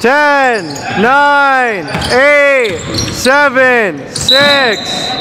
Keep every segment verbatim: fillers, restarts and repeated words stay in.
ten, nine, eight, seven, six.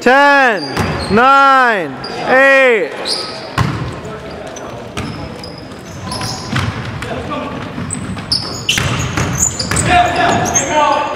ten, nine, eight. Yeah, yeah, yeah.